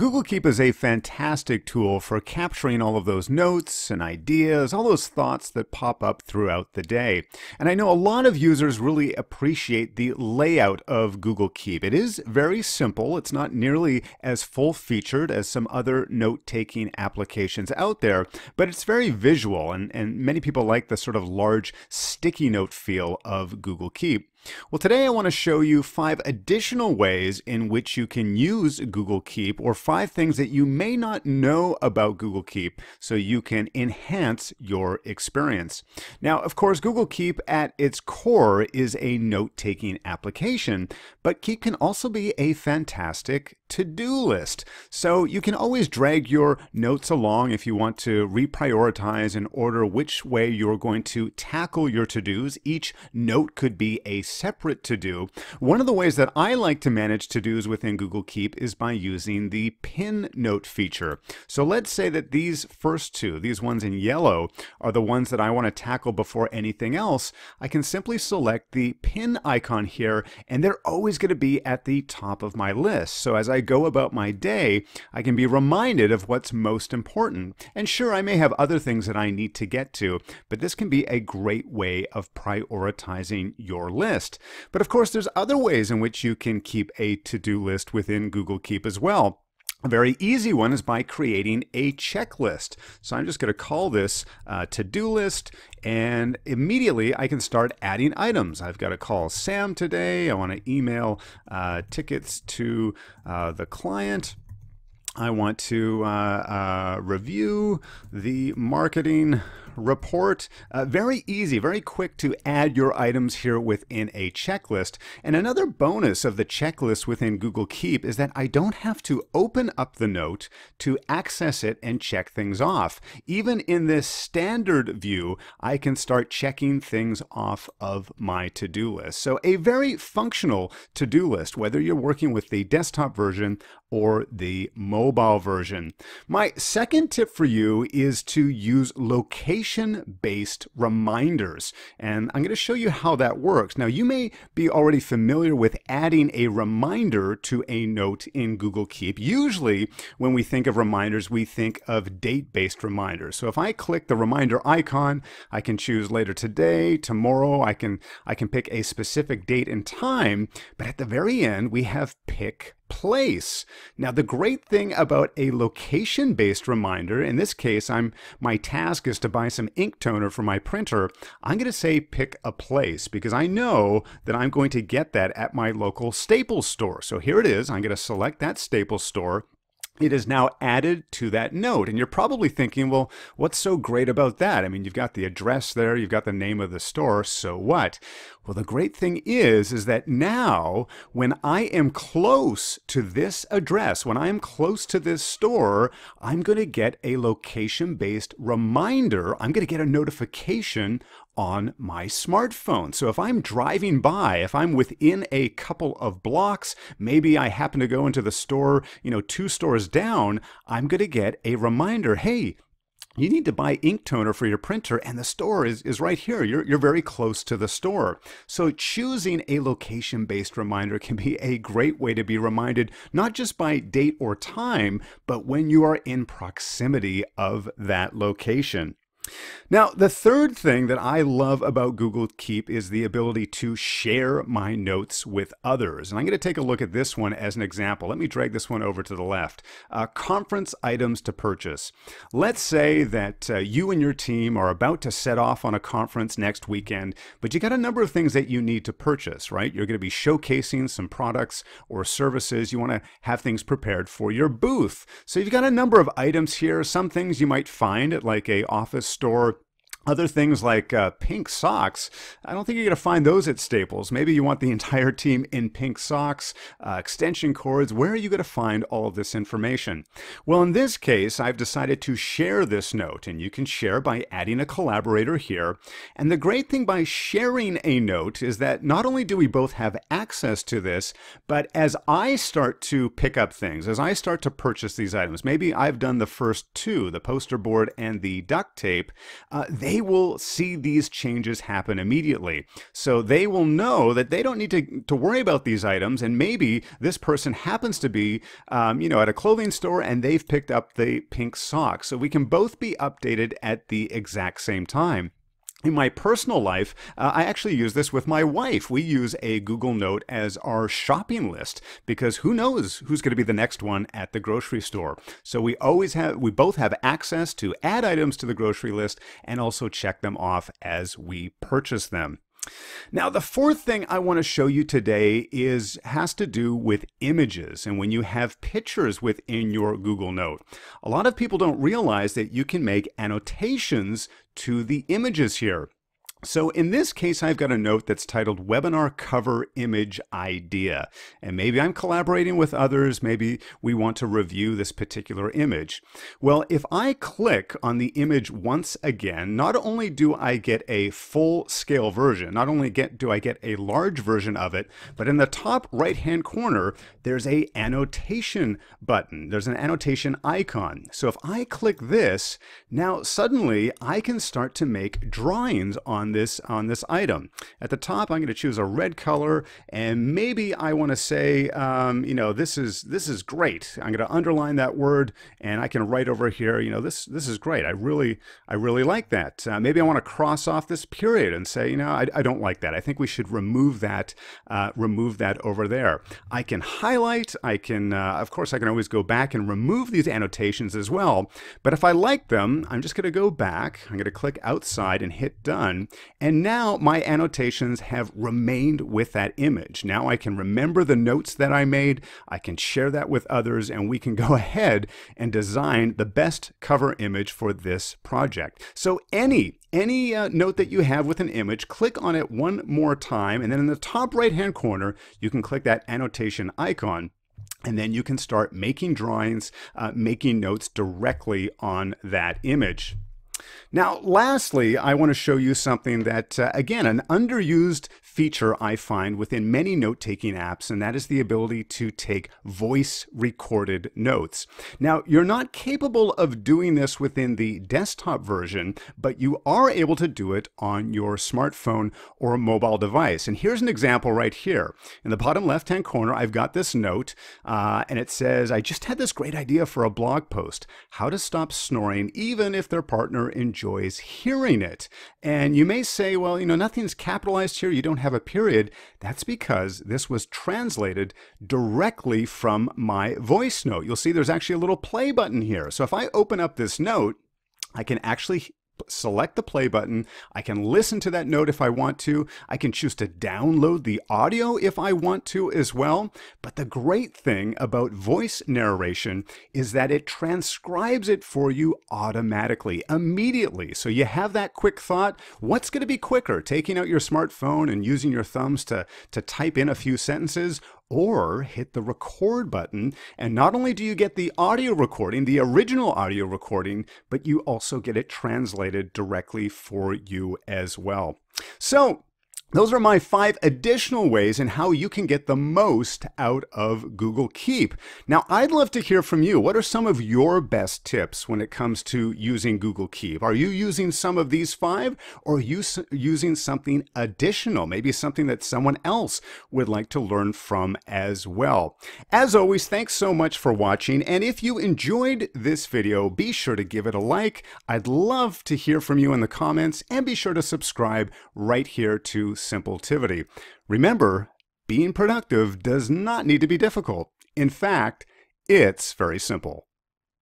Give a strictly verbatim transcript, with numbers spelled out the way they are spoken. Google Keep is a fantastic tool for capturing all of those notes and ideas, all those thoughts that pop up throughout the day. And I know a lot of users really appreciate the layout of Google Keep. It is very simple. It's not nearly as full-featured as some other note-taking applications out there, but it's very visual, and, and many people like the sort of large sticky note feel of Google Keep. Well, today I want to show you five additional ways in which you can use Google Keep, or five things that you may not know about Google Keep so you can enhance your experience. Now, of course, Google Keep at its core is a note-taking application, but Keep can also be a fantastic to-do list. So you can always drag your notes along if you want to reprioritize and order which way you're going to tackle your to-dos. Each note could be a separate to-do. One of the ways that I like to manage to-dos within Google Keep is by using the pin note feature. So let's say that these first two, these ones in yellow, are the ones that I want to tackle before anything else. I can simply select the pin icon here, and they're always going to be at the top of my list. So as I go about my day, I can be reminded of what's most important. And sure, I may have other things that I need to get to, but this can be a great way of prioritizing your list. But of course, there's other ways in which you can keep a to-do list within Google Keep as well. A very easy one is by creating a checklist. So I'm just going to call this uh, to-do list, and immediately I can start adding items. I've got to call Sam today. I want to email uh, tickets to uh, the client. I want to uh, uh, review the marketing report. Uh, very easy, very quick to add your items here within a checklist. And another bonus of the checklist within Google Keep is that I don't have to open up the note to access it and check things off. Even in this standard view, I can start checking things off of my to-do list. So a very functional to-do list, whether you're working with the desktop version or the mobile version. My second tip for you is to use location based reminders, and I'm going to show you how that works. Now, you may be already familiar with adding a reminder to a note in Google Keep. Usually when we think of reminders, we think of date-based reminders. So if I click the reminder icon, I can choose later today, tomorrow. I can I can pick a specific date and time, but at the very end we have pick place. Now, the great thing about a location-based reminder, in this case, I'm my task is to buy some ink toner for my printer. I'm going to say pick a place because I know that I'm going to get that at my local Staples store. So here it is. I'm going to select that Staples store. It is now added to that note. And you're probably thinking, well, what's so great about that? I mean, you've got the address there, you've got the name of the store, so what? Well, the great thing is, is that now when I am close to this address, when I am close to this store, I'm going to get a location-based reminder. I'm going to get a notification on my smartphone. So if I'm driving by, if I'm within a couple of blocks, maybe I happen to go into the store, you know, two stores down, I'm going to get a reminder, hey, you need to buy ink toner for your printer, and the store is, is right here. You're, you're very close to the store. So choosing a location-based reminder can be a great way to be reminded, not just by date or time, but when you are in proximity of that location. Now, the third thing that I love about Google Keep is the ability to share my notes with others. And I'm going to take a look at this one as an example. Let me drag this one over to the left. Uh, conference items to purchase. Let's say that uh, you and your team are about to set off on a conference next weekend, but you got a number of things that you need to purchase, right? You're going to be showcasing some products or services. You want to have things prepared for your booth. So you've got a number of items here. Some things you might find at like a office store. Other things like uh, pink socks, I don't think you're going to find those at Staples. Maybe you want the entire team in pink socks, uh, extension cords. Where are you going to find all of this information? Well, in this case, I've decided to share this note, and you can share by adding a collaborator here. And the great thing by sharing a note is that not only do we both have access to this, but as I start to pick up things, as I start to purchase these items, maybe I've done the first two, the poster board and the duct tape, uh, they they will see these changes happen immediately. So they will know that they don't need to, to worry about these items, and maybe this person happens to be um, you know, at a clothing store and they've picked up the pink socks. So we can both be updated at the exact same time. In my personal life, uh, I actually use this with my wife. We use a Google Note as our shopping list because who knows who's going to be the next one at the grocery store. So we always have, we both have access to add items to the grocery list and also check them off as we purchase them. Now, the fourth thing I want to show you today is has to do with images and when you have pictures within your Google Note. A lot of people don't realize that you can make annotations to the images here. So in this case, I've got a note that's titled Webinar Cover Image Idea. And maybe I'm collaborating with others. Maybe we want to review this particular image. Well, if I click on the image once again, not only do I get a full scale version, not only get, do I get a large version of it, but in the top right hand corner, there's an annotation button. There's an annotation icon. So if I click this, now suddenly I can start to make drawings on this on this item. At the top, I'm going to choose a red color, and maybe I want to say, um, you know, this is this is great. I'm going to underline that word, and I can write over here, you know, this this is great. I really I really like that. Uh, maybe I want to cross off this period and say, you know, I, I don't like that. I think we should remove that uh, remove that over there. I can highlight. I can uh, of course I can always go back and remove these annotations as well. But if I like them, I'm just going to go back. I'm going to click outside and hit done. And now my annotations have remained with that image. Now I can remember the notes that I made, I can share that with others, and we can go ahead and design the best cover image for this project. So any Any uh, note that you have with an image, click on it one more time, and then in the top right hand corner, you can click that annotation icon. And then you can start making drawings, uh, making notes directly on that image. Now, lastly, I want to show you something that, uh, again, an underused feature I find within many note-taking apps, and that is the ability to take voice-recorded notes. Now, you're not capable of doing this within the desktop version, but you are able to do it on your smartphone or mobile device. And here's an example right here. In the bottom left-hand corner, I've got this note, uh, and it says, I just had this great idea for a blog post, how to stop snoring even if their partner enjoys hearing it. And you may say, well, you know, nothing's capitalized here. You don't have a period. That's because this was translated directly from my voice note. You'll see there's actually a little play button here. So if I open up this note, I can actually select the play button. I can listen to that note if I want to. I can choose to download the audio if I want to as well. But the great thing about voice narration is that it transcribes it for you automatically, immediately. So you have that quick thought. What's going to be quicker, taking out your smartphone and using your thumbs to, to type in a few sentences, or hit the record button? And not only do you get the audio recording, the original audio recording, but you also get it translated directly for you as well. So those are my five additional ways in how you can get the most out of Google Keep. Now, I'd love to hear from you. What are some of your best tips when it comes to using Google Keep? Are you using some of these five, or are you using something additional? Maybe something that someone else would like to learn from as well. As always, thanks so much for watching. And if you enjoyed this video, be sure to give it a like. I'd love to hear from you in the comments, and be sure to subscribe right here to Simpletivity. Remember, being productive does not need to be difficult. In fact, it's very simple.